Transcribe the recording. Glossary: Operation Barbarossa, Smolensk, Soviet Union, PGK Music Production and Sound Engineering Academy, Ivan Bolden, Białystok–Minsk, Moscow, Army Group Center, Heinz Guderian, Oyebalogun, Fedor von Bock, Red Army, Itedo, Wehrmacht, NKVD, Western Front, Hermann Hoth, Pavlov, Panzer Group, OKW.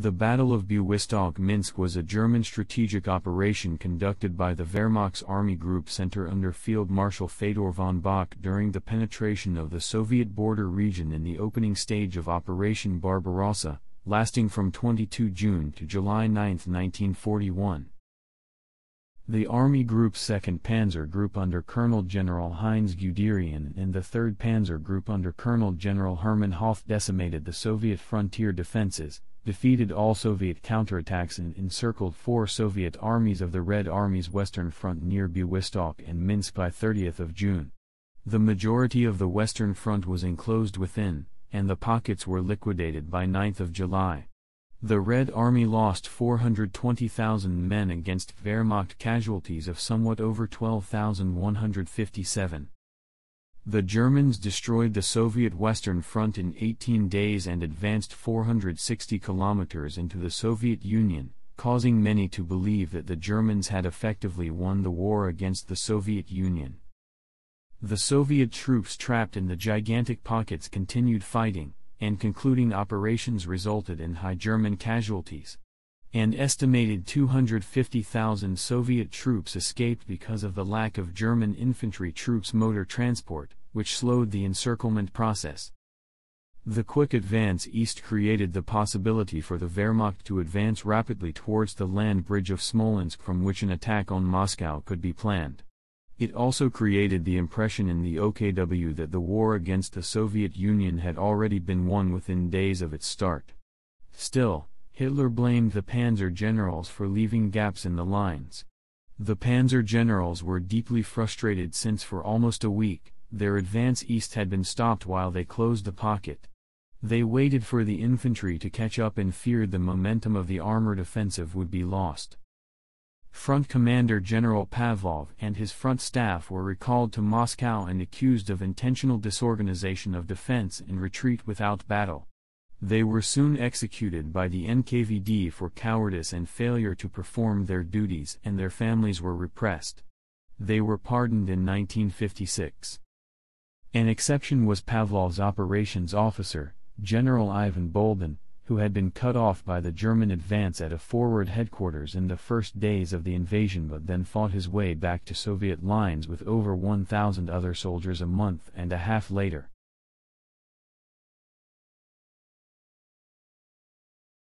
The Battle of Białystok–Minsk was a German strategic operation conducted by the Wehrmacht's Army Group Center under Field Marshal Fedor von Bock during the penetration of the Soviet border region in the opening stage of Operation Barbarossa, lasting from 22 June to July 9, 1941. The Army Group's 2nd Panzer Group under Colonel General Heinz Guderian and the 3rd Panzer Group under Colonel General Hermann Hoth decimated the Soviet frontier defenses, defeated all Soviet counterattacks and encircled 4 Soviet armies of the Red Army's Western Front near Białystok and Minsk by 30 June. The majority of the Western Front was enclosed within, and the pockets were liquidated by 9 July. The Red Army lost 420,000 men against Wehrmacht casualties of somewhat over 12,157. The Germans destroyed the Soviet Western Front in 18 days and advanced 460 kilometers into the Soviet Union, causing many to believe that the Germans had effectively won the war against the Soviet Union. The Soviet troops trapped in the gigantic pockets continued fighting, and concluding operations resulted in high German casualties. An estimated 250,000 Soviet troops escaped because of the lack of German infantry troops' motor transport, which slowed the encirclement process. The quick advance east created the possibility for the Wehrmacht to advance rapidly towards the land bridge of Smolensk, from which an attack on Moscow could be planned. It also created the impression in the OKW that the war against the Soviet Union had already been won within days of its start. Still, Hitler blamed the panzer generals for leaving gaps in the lines. The panzer generals were deeply frustrated since for almost a week, their advance east had been stopped while they closed the pocket. They waited for the infantry to catch up and feared the momentum of the armored offensive would be lost. Front Commander General Pavlov and his front staff were recalled to Moscow and accused of intentional disorganization of defense and retreat without battle. They were soon executed by the NKVD for cowardice and failure to perform their duties, and their families were repressed. They were pardoned in 1956. An exception was Pavlov's operations officer, General Ivan Bolden, who had been cut off by the German advance at a forward headquarters in the first days of the invasion, but then fought his way back to Soviet lines with over 1,000 other soldiers a month and a half later.